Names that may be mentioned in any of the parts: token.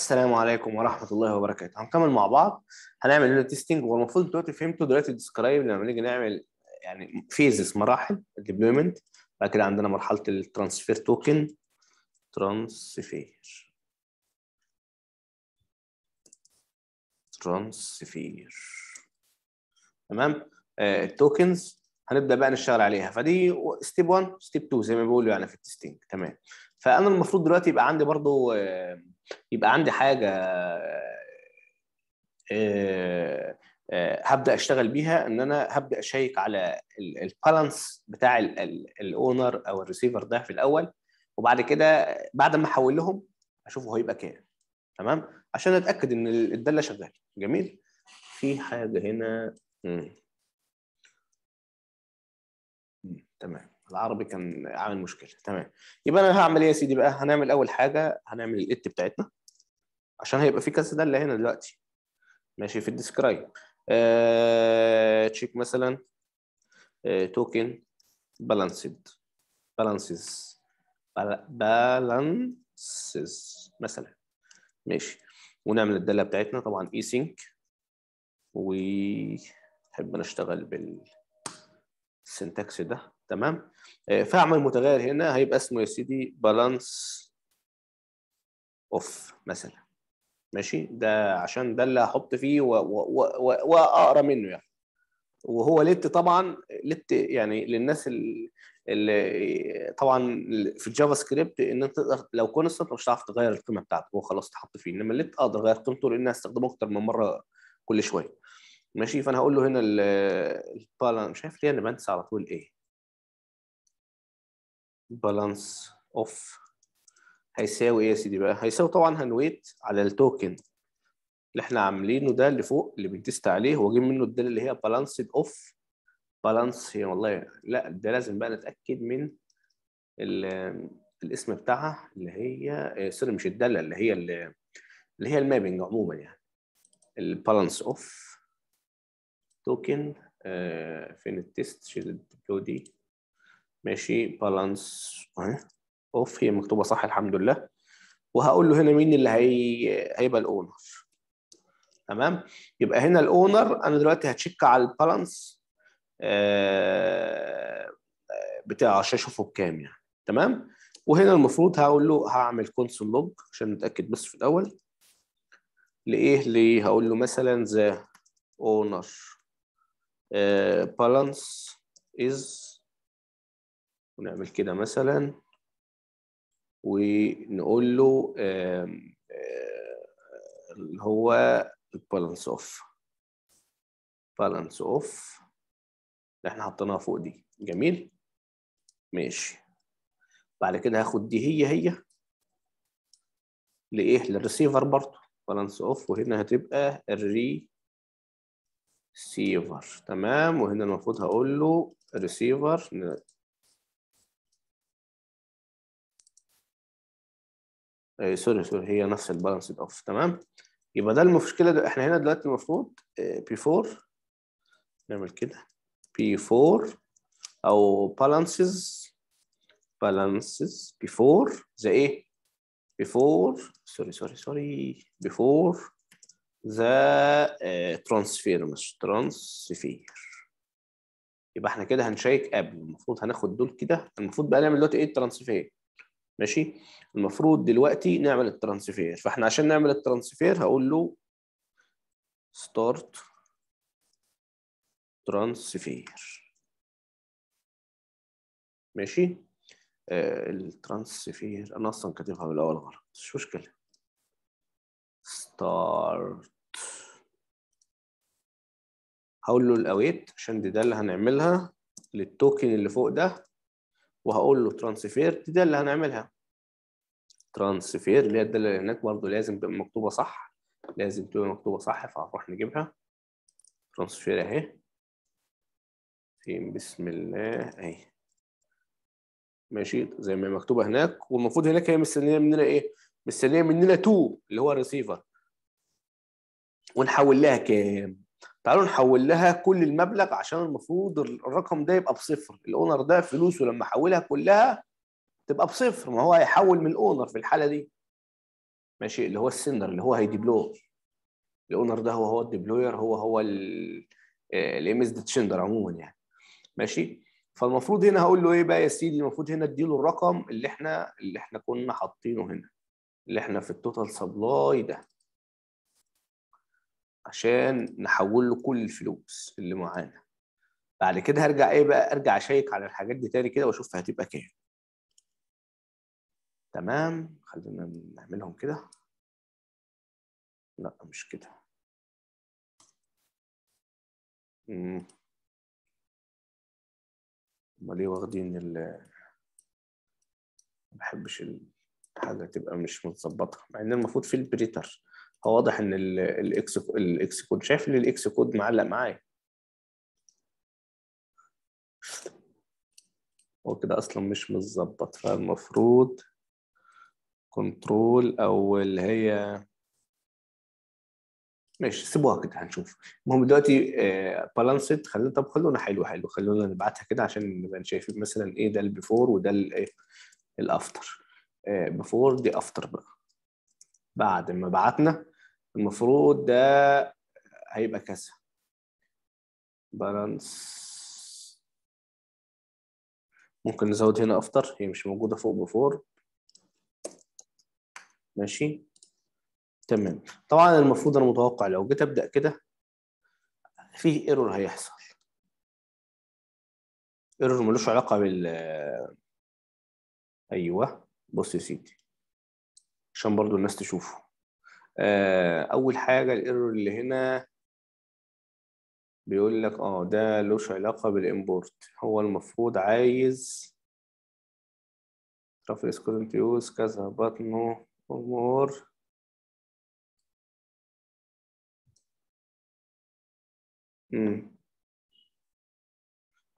السلام عليكم ورحمه الله وبركاته. هنكمل مع بعض، هنعمل لنا تيستنج. هو المفروض دلوقتي فهمته، دلوقتي ديسكرايب لما نيجي نعمل يعني فيزز، مراحل الديبلويمنت، بعد كده عندنا مرحله الترانسفير توكن ترانسفير تمام. التوكنز هنبدا بقى نشتغل عليها، فدي ستيب 1 ستيب 2 زي ما بيقولوا يعني في التستنج تمام. فانا المفروض دلوقتي يبقى عندي برضو حاجه هبدا اشتغل بيها، ان انا هبدا اشيك على البالانس بتاع الاونر او الريسيفر ده في الاول، وبعد كده بعد ما احول لهم اشوفه هيبقى كام تمام، عشان اتاكد ان الداله شغاله. جميل. في حاجه هنا تمام، العربي كان عامل مشكله تمام. يبقى انا هعمل ايه يا سيدي بقى؟ هنعمل اول حاجه، هنعمل الات بتاعتنا، عشان هيبقى في كذا داله هنا دلوقتي ماشي في الديسكرايب. تشيك مثلا توكن بالانسز مثلا ماشي، ونعمل الداله بتاعتنا طبعا اي سينك، ونحب نشتغل بالسنتكس ده تمام. فاعمل متغير هنا هيبقى اسمه يا سيدي بالانس اوف مثلا ماشي، ده عشان ده اللي هحط فيه واقرا منه يعني، وهو لت طبعا، لت يعني للناس اللي طبعا في الجافا سكريبت ان انت تقدر لو كونستنت مش هتعرف تغير القيمه بتاعته، هو خلاص اتحط فيه، انما اللت اقدر اغير قيمته لان هستخدمه اكتر من مره كل شويه ماشي. فانا هقول له هنا البالانس، مش عارف ليه انا بنسى على طول ايه بالانس اوف هيساوي ايه يا سيدي بقى؟ هيساوي طبعا هنويت على التوكن اللي احنا عاملينه ده اللي فوق اللي بنتست عليه، واجيب منه الداله اللي هي بالانسد اوف بالانس هي والله لا، ده لازم بقى نتاكد من الاسم بتاعها اللي هي سوري مش الداله اللي هي المابنج عموما يعني البالانس اوف توكن فين التست شيل دي ماشي بالانس اوف هي مكتوبه صح الحمد لله، وهقول له هنا مين اللي هيبقى الاونر تمام. يبقى هنا الاونر انا دلوقتي هتشيك على البالانس بتاعه عشان اشوفه بكام يعني تمام. وهنا المفروض هقول له هعمل كونسول لوج عشان نتاكد بس في الاول لايه، ليه هقول له مثلا ذا اونر بالانس از، ونعمل كده مثلا ونقول له اللي هو البالانس اوف اللي احنا حطيناها فوق دي. جميل ماشي. بعد كده هاخد دي هي لايه للريسيفر برضه بالانس اوف، وهنا هتبقى الريسيفر تمام. وهنا المفروض هقول له ريسيفر سوري هي نفس البالانس اوف تمام. يبقى ده المشكله، ده احنا هنا دلوقتي المفروض P4 نعمل كده P4 او balances P4 زي ايه P4 سوري P4 ذا ترانسفير مش ترانسفير. يبقى احنا كده هنشيك قبل، المفروض هناخد دول كده، المفروض بقى نعمل دلوقتي ايه الترانسفير ماشي. المفروض دلوقتي نعمل الترانسفير، فاحنا عشان نعمل الترانسفير هقول له ستارت ترانسفير ماشي. الترانسفير انا اصلا كاتبها من الاول غلط مش مشكله، ستارت هقول له الاويت عشان دي اللي هنعملها للتوكن اللي فوق ده، وهقول له ترانسفير دي اللي هنعملها ترانسفير اللي هي الداله اللي هناك برضه لازم تبقى مكتوبه صح، فهنروح نجيبها ترانسفير اهي فين بسم الله اهي ماشي زي ما مكتوبه هناك. والمفروض هناك هي مستنيه مننا ايه؟ مستنيه مننا 2 اللي هو الريسيفر، ونحول لها كام؟ تعالوا نحول لها كل المبلغ، عشان المفروض الرقم ده يبقى بصفر، الاونر ده فلوسه لما حولها كلها تبقى بصفر، ما هو هيحول من الاونر في الحاله دي ماشي، اللي هو السندر اللي هو هيديبلو الاونر ده، هو الديبلوير، هو الام اس ديتشندر عموما يعني ماشي. فالمفروض هنا هقول له ايه بقى يا سيدي؟ المفروض هنا اديله الرقم اللي احنا كنا حاطينه هنا، اللي احنا في التوتال سبلاي ده، عشان نحول له كل الفلوس اللي معانا. بعد كده هرجع ايه بقى؟ ارجع اشيك على الحاجات دي تاني كده واشوف هتبقى كام. تمام، خلينا نعملهم كده. لا مش كده. امال ليه واخدين ما بحبش الحاجه تبقى مش متظبطه، مع ان المفروض في البريتر. هو واضح ان الاكس كود، شايف ان الاكس كود معلق معايا، هو كده اصلا مش متظبط. فالمفروض كنترول او اللي هي ماشي، سيبوها كده هنشوف. المهم دلوقتي بالانسد، خلونا حلو خلونا نبعتها كده عشان نبقى شايفين مثلا ايه ده البيفور وده الايه الافتر. بيفور دي افتر بقى، بعد ما بعتنا المفروض ده هيبقى كذا. بالانس ممكن نزود هنا افتر، هي مش موجوده فوق بفور ماشي تمام. طبعا المفروض انا متوقع لو جيت ابدا كده فيه ايرور، هيحصل ايرور ملوش علاقه بال ايوه. بص يا سيدي عشان برضو الناس تشوفه. اول حاجه الايرور اللي هنا بيقول لك ده لوش علاقه بالامبورت، هو المفروض عايز ترافل سكودنت يوز كذا بطنه امور.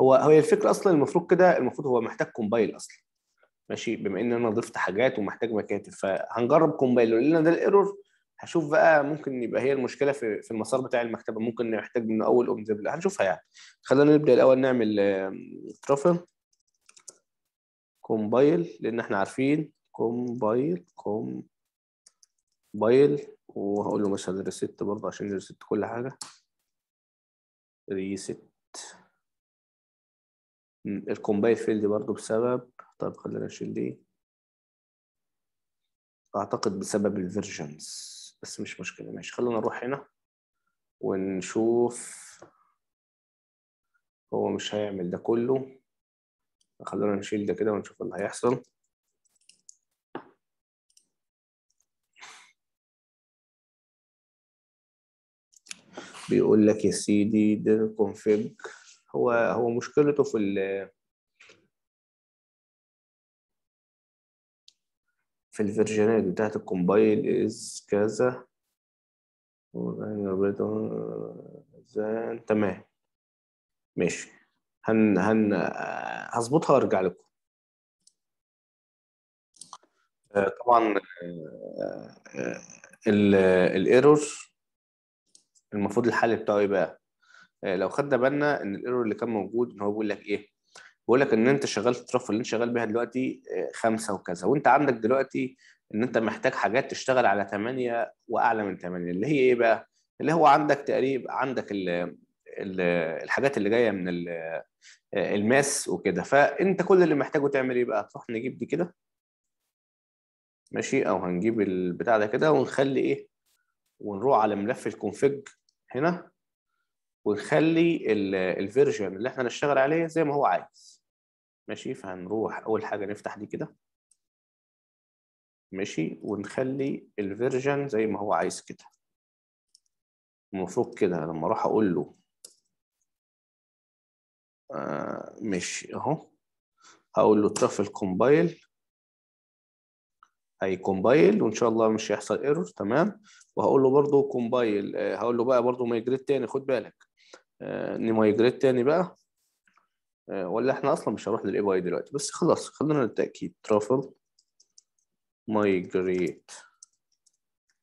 هو الفكره اصلا المفروض كده، المفروض هو محتاج كومبايل اصلا ماشي، بما ان انا ضفت حاجات ومحتاج مكاتب، فهنجرب كومبايل. لو لقينا ده الايرور هشوف بقى، ممكن يبقى هي المشكله في المسار بتاع المكتبه، ممكن نحتاج من اول اوبزيبل، هنشوفها يعني. خلينا نبدا الاول نعمل ترافل كومبايل، لان احنا عارفين كومبايل، وهقول له مثلا ريست برضه عشان ريست كل حاجه. ريست الكومبايل فيلد برضه بسبب، طيب خلينا نشيل دي، اعتقد بسبب الفيرجنز، بس مش مشكلة ماشي. خلونا نروح هنا ونشوف، هو مش هيعمل ده كله، خلونا نشيل ده كده ونشوف اللي هيحصل. بيقول لك يا سيدي ده config، هو مشكلته في الفيرجنات بتاعت الكومبايل از كذا تمام ماشي. هظبطها وارجع لكم. طبعا الايرور المفروض الحل بتاعه ايه بقى؟ لو خدنا بالنا ان الايرور اللي كان موجود، ان هو بيقول لك ايه؟ بقول لك ان انت شغال الترافل اللي انت شغال بيها دلوقتي 5 وكذا، وانت عندك دلوقتي ان انت محتاج حاجات تشتغل على 8 واعلى من 8، اللي هي ايه بقى؟ اللي هو عندك تقريبا عندك الحاجات اللي جايه من الماس وكده. فانت كل اللي محتاجه تعمل ايه بقى؟ تروح نجيب دي كده ماشي، او هنجيب البتاع ده كده ونخلي ايه، ونروح على ملف الكونفج هنا ونخلي الفيرجن اللي احنا هنشتغل عليه زي ما هو عايز ماشي. فهنروح اول حاجه نفتح دي كده ماشي، ونخلي الفيرجن زي ما هو عايز كده. المفروض كده لما اروح اقول له ماشي اهو، هقول له ترافل كومبايل، هيكومبايل وان شاء الله مش هيحصل ايرور تمام. وهقول له برده كومبايل، هقول له بقى برده مايجريت تاني، خد بالك نمايجريت تاني بقى، ولا احنا اصلا مش هنروح للاي باي دلوقتي، بس خلاص خلينا للتاكيد. ترافل مايجريت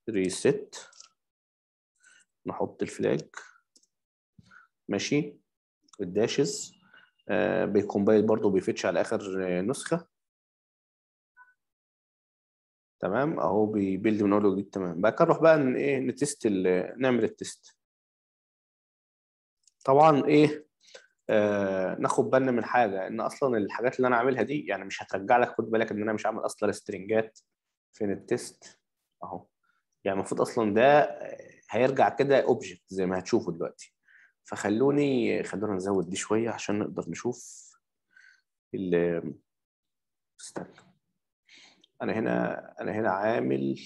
ريست، نحط الفلاج ماشي الداشز، بيكمبايل برضو بيفتش على اخر نسخه تمام اهو بيبيلد من اول وجديد. تمام بقى نروح بقى ان ايه نتست نعمل التست. طبعا ايه ناخد بالنا من حاجه ان اصلا الحاجات اللي انا عاملها دي يعني مش هترجع لك. خد بالك ان انا مش عامل اصلا سترنجات فين التست اهو، يعني المفروض اصلا ده هيرجع كده اوبجكت زي ما هتشوفوا دلوقتي. خلونا نزود دي شويه عشان نقدر نشوف استنى انا هنا عامل،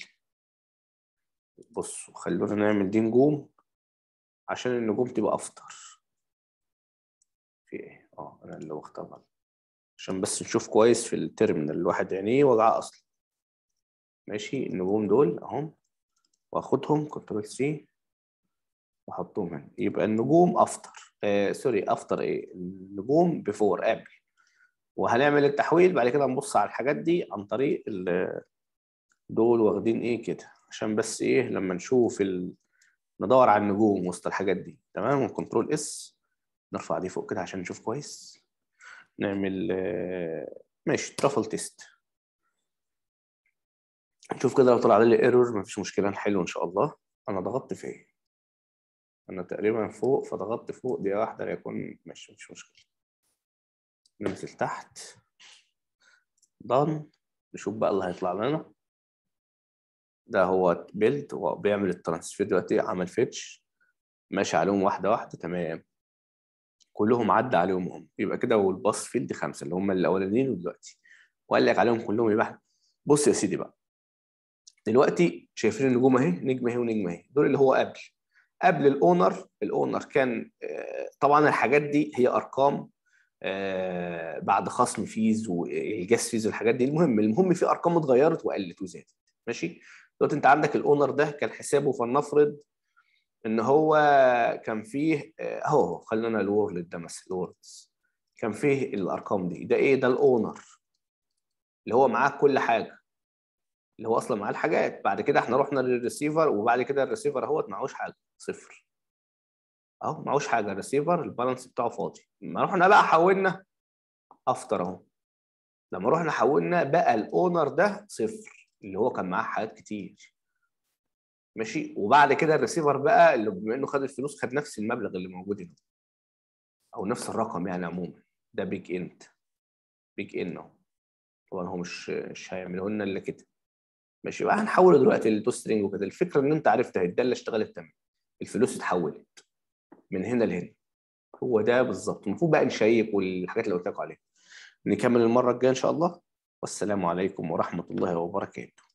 بصوا خلونا نعمل دي نجوم عشان النجوم تبقى افطر في ايه. انا اللي واختارها عشان بس نشوف كويس في التيرمينال، الواحد عينيه وجعه اصلا. ماشي النجوم دول اهم واخدهم كنترول سي واحطهم هنا، يبقى النجوم افطر افطر النجوم بفور قبل. وهنعمل التحويل بعد كده، نبص على الحاجات دي عن طريق دول واخدين ايه كده عشان بس ايه لما نشوف ندور على النجوم وسط الحاجات دي. تمام كنترول اس نرفع دي فوق كده عشان نشوف كويس. نعمل ماشي ترافل تيست نشوف كده لو طلع لي ايرور مفيش مشكله نحله ان شاء الله. انا ضغطت في ايه؟ انا تقريبا فوق، فضغطت فوق دي واحده ليكون ماشي مش مشكله. ننزل تحت done نشوف بقى اللي هيطلع لنا. ده هو بيلد وبيعمل الترانسفير دلوقتي، عمل فيتش ماشي عليهم واحده واحده. تمام كلهم عدى عليهم هم، يبقى كده والباص فيلد 5 اللي هم الاولانيين ودلوقتي وقال لك عليهم كلهم. يبقى بص يا سيدي بقى دلوقتي شايفين النجوم اهي، نجم اهي ونجم اهي، دول اللي هو قبل الاونر. الاونر كان طبعا الحاجات دي هي ارقام بعد خصم فيز والجاس فيز والحاجات دي. المهم في ارقام اتغيرت وقلت وزادت. ماشي دلوقتي انت عندك الاونر ده كان حسابه، فلنفرض ان هو كان فيه اهو خلينا الورلد ده مثلا، الوردز كان فيه الارقام دي. ده ايه؟ ده الاونر اللي هو معاه كل حاجه، اللي هو اصلا معاه الحاجات. بعد كده احنا رحنا للريسيفر وبعد كده الريسيفر اهوت معهوش حاجه، صفر اهو معهوش حاجه. الريسيفر البالانس بتاعه فاضي. لما رحنا بقى حولنا افتر اهو، لما رحنا حولنا بقى الاونر ده صفر اللي هو كان معاه حاجات كتير. ماشي وبعد كده الريسيفر بقى اللي بما انه خد الفلوس خد نفس المبلغ اللي موجود هنا او نفس الرقم يعني عموما. ده بيج انت بيج ان اهو، طبعا هو مش هيعمله لنا الا كده. ماشي بقى هنحوله دلوقتي للتو سترينج وكده. الفكره ان انت عرفتها، ده اللي اشتغلت تمام، الفلوس اتحولت من هنا لهنا. هو ده بالظبط. المفروض بقى نشيك والحاجات اللي قلت لكم عليها. نكمل المره الجايه ان شاء الله، والسلام عليكم ورحمه الله وبركاته.